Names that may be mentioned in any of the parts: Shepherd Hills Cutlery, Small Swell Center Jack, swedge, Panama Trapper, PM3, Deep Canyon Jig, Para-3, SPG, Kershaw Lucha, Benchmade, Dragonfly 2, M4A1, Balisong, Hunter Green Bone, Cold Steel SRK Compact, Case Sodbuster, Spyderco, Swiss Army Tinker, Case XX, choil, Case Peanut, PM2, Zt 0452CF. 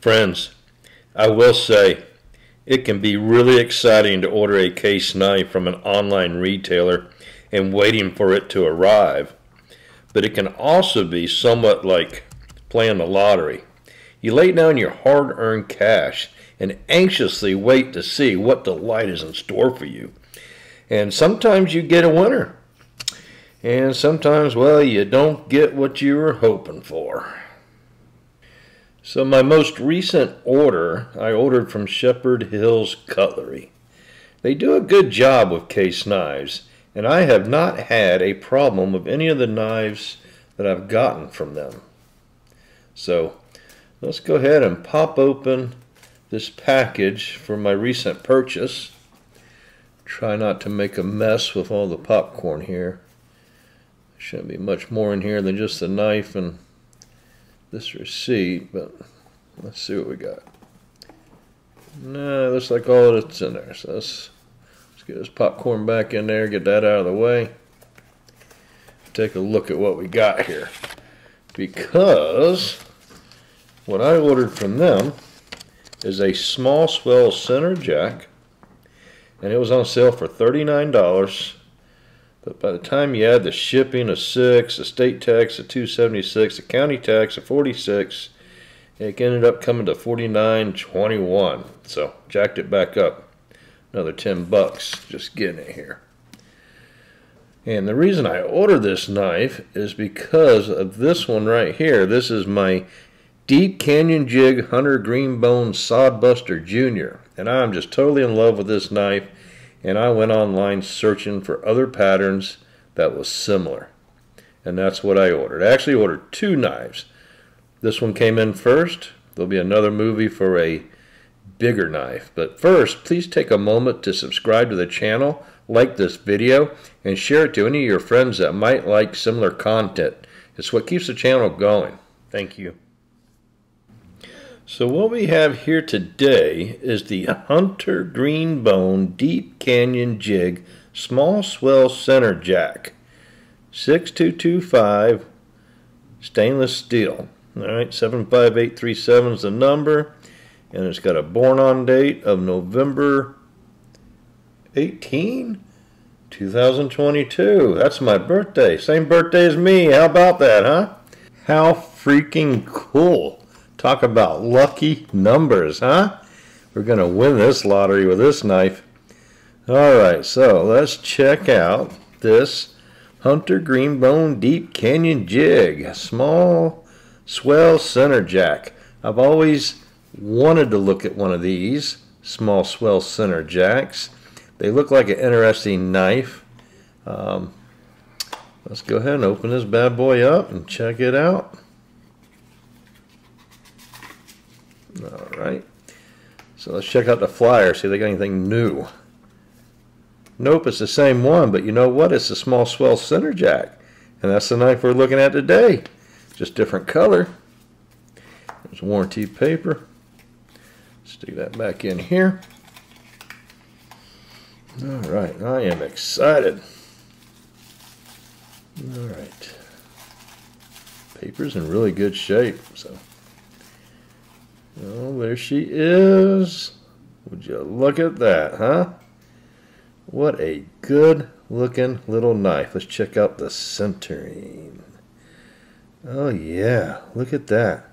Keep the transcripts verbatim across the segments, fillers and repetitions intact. Friends, I will say, it can be really exciting to order a case knife from an online retailer and waiting for it to arrive, but it can also be somewhat like playing the lottery. You lay down your hard-earned cash and anxiously wait to see what delight is in store for you. And sometimes you get a winner. And sometimes, well, you don't get what you were hoping for. So my most recent order, I ordered from Shepherd Hills Cutlery. They do a good job with case knives, and I have not had a problem with any of the knives that I've gotten from them. So let's go ahead and pop open this package for my recent purchase. Try not to make a mess with all the popcorn here. Shouldn't be much more in here than just the knife and this receipt, but let's see what we got. No, it looks like all that's in there. So let's, let's get this popcorn back in there, get that out of the way. Take a look at what we got here. Because what I ordered from them is a Small Swell Center Jack, and it was on sale for thirty-nine dollars. But by the time you add the shipping of six, the state tax of two seventy-six, the county tax of forty-six, it ended up coming to forty-nine twenty-one. So jacked it back up another ten bucks just getting it here. And the reason I ordered this knife is because of this one right here. This is my Deep Canyon Jig Hunter Greenbone Sodbuster Junior And I'm just totally in love with this knife. And I went online searching for other patterns that was similar. And that's what I ordered. I actually ordered two knives. This one came in first. There'll be another movie for a bigger knife. But first, please take a moment to subscribe to the channel, like this video, and share it to any of your friends that might like similar content. It's what keeps the channel going. Thank you. So what we have here today is the Hunter Greenbone Deep Canyon Jig Small Swell Center Jack, six two two five stainless steel. All right, seven five eight three seven is the number, and it's got a born-on date of November eighteenth, two thousand twenty-two. That's my birthday. Same birthday as me. How about that, huh? How freaking cool. Talk about lucky numbers, huh? We're going to win this lottery with this knife. All right, so let's check out this Hunter Greenbone Deep Canyon Jig, Small Swell Center Jack. I've always wanted to look at one of these Small Swell Center Jacks. They look like an interesting knife. Um, let's go ahead and open this bad boy up and check it out. Alright, so let's check out the flyer, see if they got anything new. Nope, it's the same one, but you know what? It's a Small Swell Center Jack, and that's the knife we're looking at today. Just different color. There's warranty paper. Stick that back in here. Alright, I am excited. Alright, paper's in really good shape, so. Oh, there she is. Would you look at that, huh? What a good looking little knife. Let's check out the centering. Oh yeah, look at that.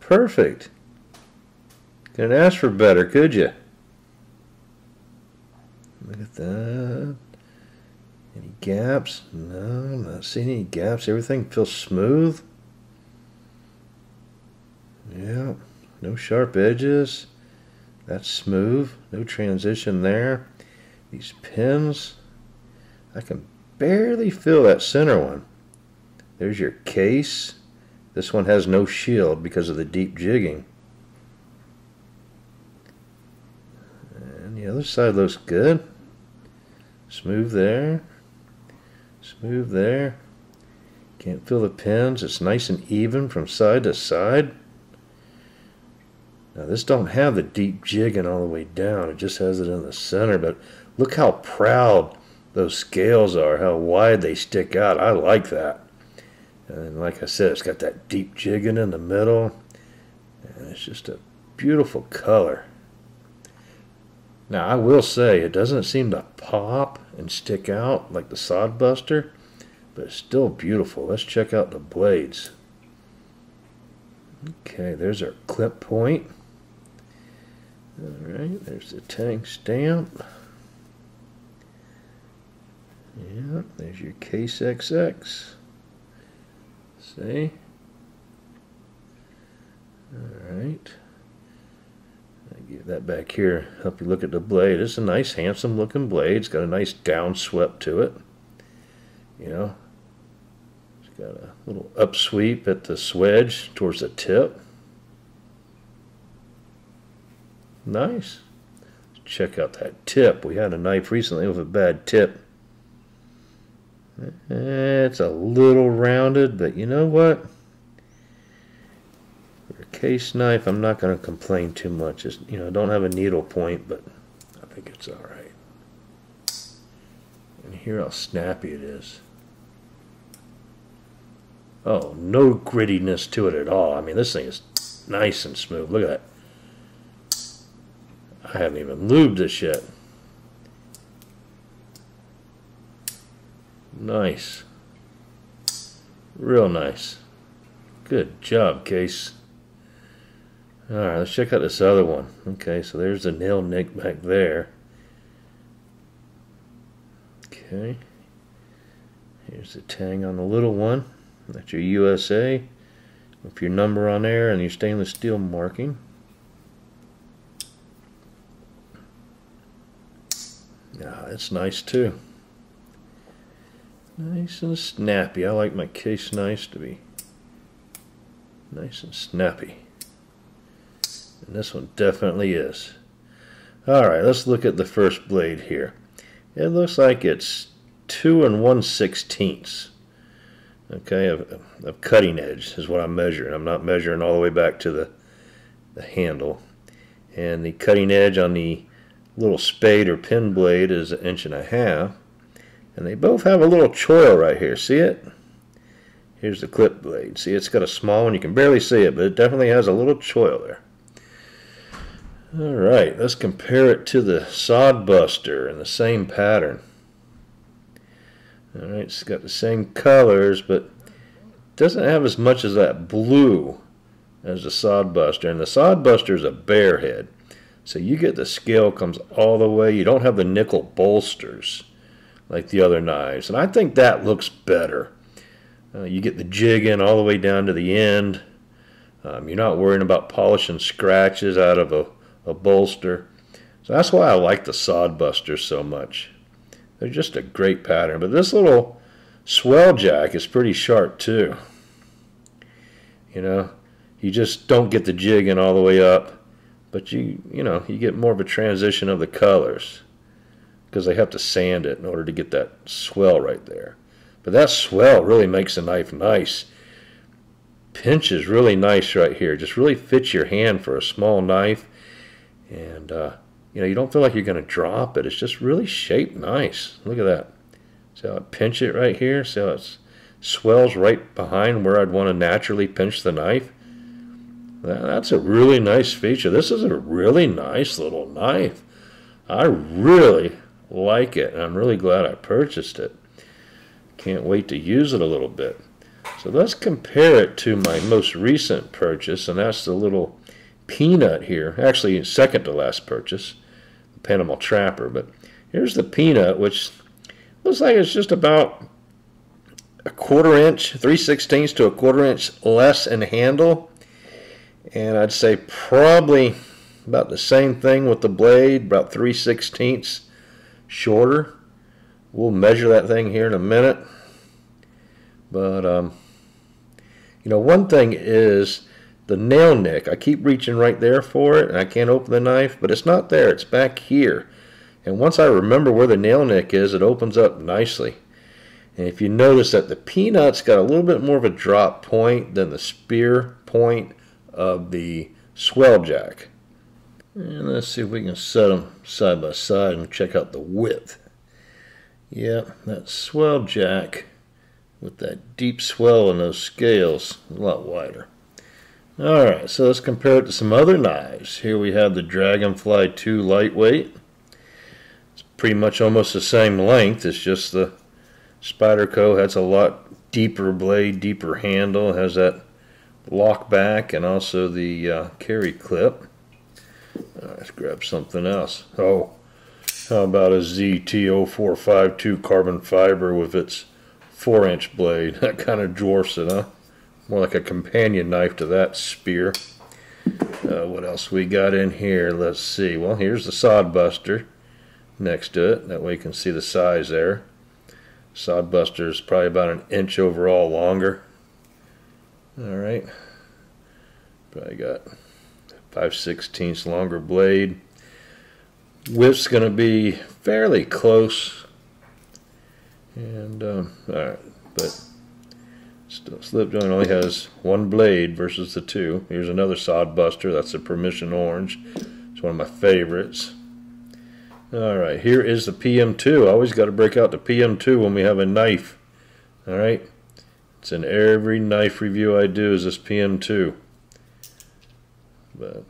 Perfect. Couldn't ask for better, could you? Look at that. Any gaps? No, I'm not seeing any gaps. Everything feels smooth. Yeah, no sharp edges. That's smooth. No transition there. These pins, I can barely feel that center one. There's your case. This one has no shield because of the deep jigging. And the other side looks good. Smooth there. Smooth there. Can't feel the pins. It's nice and even from side to side. Now this don't have the deep jigging all the way down, it just has it in the center, but look how proud those scales are, how wide they stick out. I like that. And like I said, it's got that deep jigging in the middle. It's just a beautiful color. Now, I will say it doesn't seem to pop and stick out like the Sodbuster, but it's still beautiful. Let's check out the blades. Okay, there's our clip point. Alright, there's the tang stamp. Yeah, there's your Case X X. See? Alright. Get that back here, help you look at the blade. It's a nice, handsome looking blade. It's got a nice downsweep to it. You know, it's got a little upsweep at the swedge towards the tip. Nice. Check out that tip. We had a knife recently with a bad tip. It's a little rounded, but you know what? Case knife, I'm not going to complain too much. It's, you know, I don't have a needle point, but I think it's all right. And here, how snappy it is. Oh, no grittiness to it at all. I mean, this thing is nice and smooth. Look at that. I haven't even lubed this yet. Nice. Real nice. Good job, Case. Alright, let's check out this other one. Okay, so there's the nail nick back there. Okay. Here's the tang on the little one. That's your U S A. With your number on there and your stainless steel marking. Ah, that's nice too. Nice and snappy. I like my Case knives to be nice and snappy. And this one definitely is. Alright, let's look at the first blade here. It looks like it's two and one sixteenths, okay, of, of cutting edge is what I'm measuring. I'm not measuring all the way back to the, the handle. And the cutting edge on the little spade or pin blade is an inch and a half. And they both have a little choil right here. See it? Here's the clip blade. See, it's got a small one. You can barely see it, but it definitely has a little choil there. Alright, let's compare it to the Sodbuster in the same pattern. Alright, it's got the same colors, but doesn't have as much as that blue as the Sodbuster. And the Sodbuster is a bear head. So you get the scale comes all the way. You don't have the nickel bolsters like the other knives. And I think that looks better. Uh, you get the jig in all the way down to the end. Um, you're not worrying about polishing scratches out of a a bolster. So that's why I like the Sodbuster so much. They're just a great pattern. But this little swell jack is pretty sharp too. You know, you just don't get the jig in all the way up, but you you know, you get more of a transition of the colors because they have to sand it in order to get that swell right there. But that swell really makes the knife nice. Pinch is really nice right here. Just really fits your hand for a small knife. And, uh, you know, you don't feel like you're going to drop it. It's just really shaped nice. Look at that. See how I pinch it right here? See how it swells right behind where I'd want to naturally pinch the knife? That's a really nice feature. This is a really nice little knife. I really like it, and I'm really glad I purchased it. Can't wait to use it a little bit. So let's compare it to my most recent purchase, and that's the little Peanut here, actually second to last purchase, the Panama Trapper. But here's the Peanut, which looks like it's just about a quarter inch, three sixteenths to a quarter inch less in handle, and I'd say probably about the same thing with the blade, about three sixteenths shorter. We'll measure that thing here in a minute. But um, you know, one thing is the nail nick. I keep reaching right there for it, and I can't open the knife, but it's not there. It's back here. And once I remember where the nail nick is, it opens up nicely. And if you notice that the Peanut's got a little bit more of a drop point than the spear point of the swell jack. And let's see if we can set them side by side and check out the width. Yeah, that swell jack with that deep swell in those scales, a lot wider. Alright, so let's compare it to some other knives. Here we have the Dragonfly two Lightweight. It's pretty much almost the same length, it's just the Spyderco has a lot deeper blade, deeper handle, has that lock back, and also the uh, carry clip. Right, let's grab something else. Oh, how about a Z T zero four five two carbon fiber with its four inch blade? That kind of dwarfs it, huh? More like a companion knife to that spear. Uh, what else we got in here? Let's see. Well, here's the Sodbuster next to it. That way you can see the size there. Sodbuster is probably about an inch overall longer. Alright. Probably got five sixteenths longer blade. Width's going to be fairly close. And, um, alright. But still, slip joint only has one blade versus the two. Here's another Sodbuster. That's the Permission Orange. It's one of my favorites. Alright, here is the P M two. I always got to break out the P M two when we have a knife. Alright, it's in every knife review I do is this P M two. But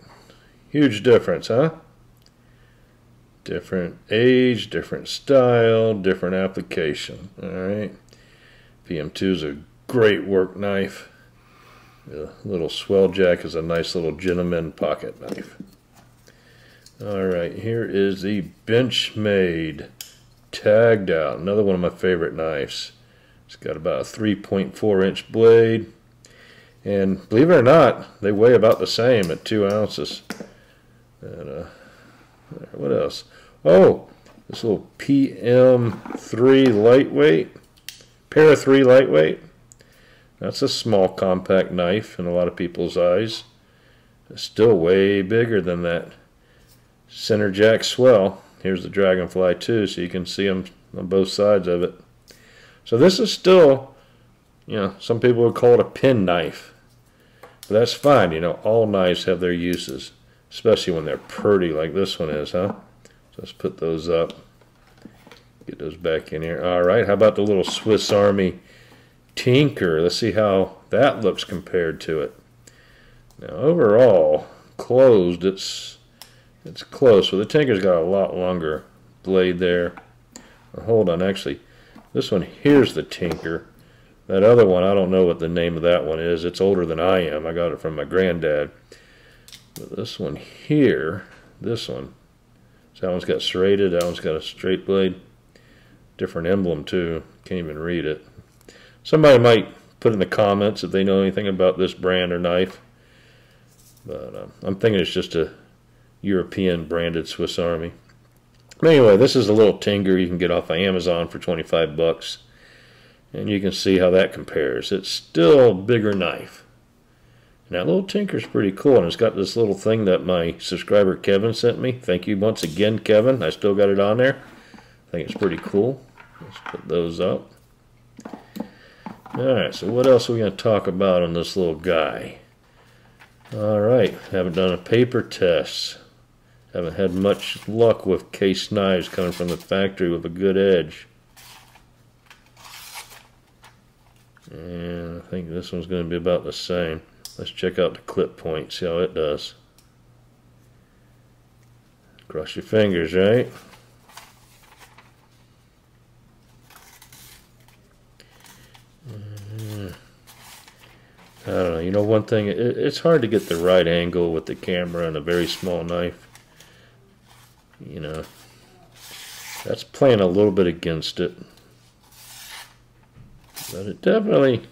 huge difference, huh? Different age, different style, different application. Alright, P M two is a great work knife. The little Swell Jack is a nice little gentleman pocket knife. Alright, here is the Benchmade tagged out. Another one of my favorite knives. It's got about a three point four inch blade. And believe it or not, they weigh about the same at two ounces. And, uh, what else? Oh, this little P M three lightweight. Para three lightweight. That's a small compact knife in a lot of people's eyes. It's still way bigger than that Center Jack Swell. Here's the Dragonfly two, so you can see them on both sides of it. So this is still, you know, some people would call it a pen knife. But that's fine, you know, all knives have their uses. Especially when they're pretty like this one is, huh? So let's put those up. Get those back in here. Alright, how about the little Swiss Army Tinker? Let's see how that looks compared to it. Now overall, closed, it's it's close. Well, the Tinker's got a lot longer blade there. Or hold on, actually, this one here's the Tinker. That other one, I don't know what the name of that one is. It's older than I am. I got it from my granddad. But this one here, this one, so that one's got serrated. That one's got a straight blade. Different emblem too. Can't even read it. Somebody might put in the comments if they know anything about this brand or knife. But um, I'm thinking it's just a European branded Swiss Army. But anyway, this is a little Tinker you can get off of Amazon for twenty-five bucks. And you can see how that compares. It's still a bigger knife. And that little Tinker's pretty cool. And it's got this little thing that my subscriber Kevin sent me. Thank you once again, Kevin. I still got it on there. I think it's pretty cool. Let's put those up. Alright, so what else are we going to talk about on this little guy? Alright, haven't done a paper test. Haven't had much luck with case knives coming from the factory with a good edge. And I think this one's going to be about the same. Let's check out the clip point, see how it does. Cross your fingers, right? I don't know, you know one thing, it, it's hard to get the right angle with the camera and a very small knife. You know, that's playing a little bit against it. But it definitely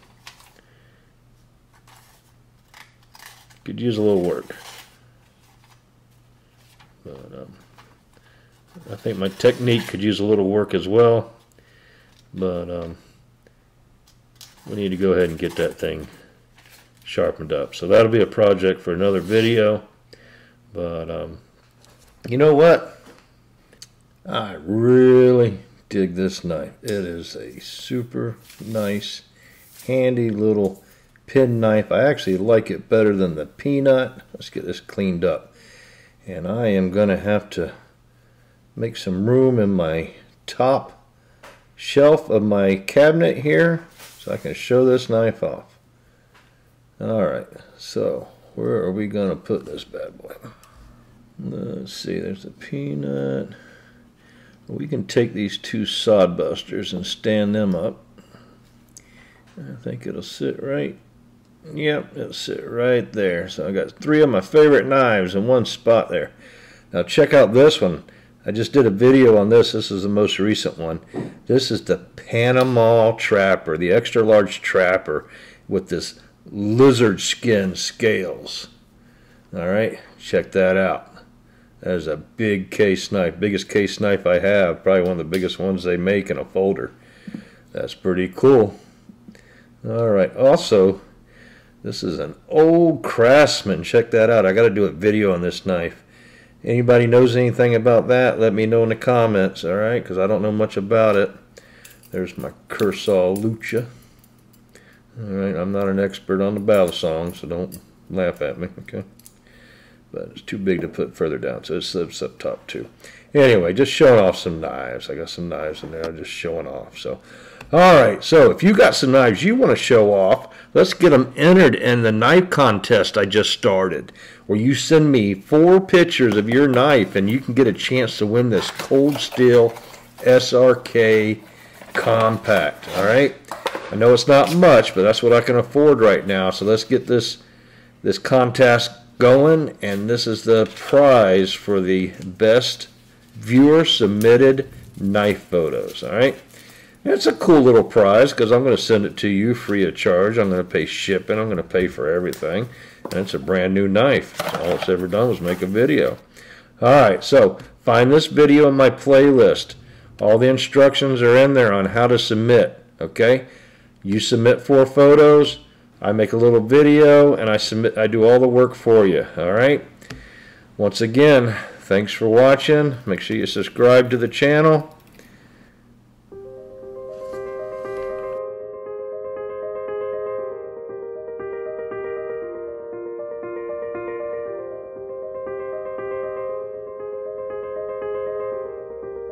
could use a little work. But um, I think my technique could use a little work as well. But um, we need to go ahead and get that thing sharpened up. So that'll be a project for another video. But um, you know what? I really dig this knife. It is a super nice, handy little pen knife. I actually like it better than the Peanut. Let's get this cleaned up. And I am going to have to make some room in my top shelf of my cabinet here so I can show this knife off. Alright, so Where are we going to put this bad boy? Let's see, there's the Peanut. We can take these two Sodbusters and stand them up. I think it'll sit right. Yep, it'll sit right there. So I got three of my favorite knives in one spot there. Now check out this one. I just did a video on this. This is the most recent one. This is the Panama Trapper, the extra large trapper with this lizard skin scales. All right, check that out. That is a big case knife, biggest case knife I have, probably one of the biggest ones they make in a folder. That's pretty cool. All right, also, this is an old Craftsman. Check that out. I got to do a video on this knife. Anybody knows anything about that, let me know in the comments, all right, because I don't know much about it. There's my Kershaw Lucha. All right, I'm not an expert on the Balisong, so don't laugh at me, okay? But it's too big to put further down, so it slips up top too. Anyway, just showing off some knives. I got some knives in there, I'm just showing off. So, all right, so if you got some knives you want to show off, let's get them entered in the knife contest I just started, where you send me four pictures of your knife and you can get a chance to win this Cold Steel S R K Compact, all right? I know it's not much, but that's what I can afford right now, so let's get this, this contest going, and this is the prize for the best viewer submitted knife photos. All right, it's a cool little prize because I'm going to send it to you free of charge. I'm going to pay shipping, I'm going to pay for everything, and it's a brand new knife. All it's ever done was make a video. All right, so find this video in my playlist. All the instructions are in there on how to submit. Okay, you submit four photos, I make a little video, and I submit. I do all the work for you. All right. Once again, thanks for watching. Make sure you subscribe to the channel.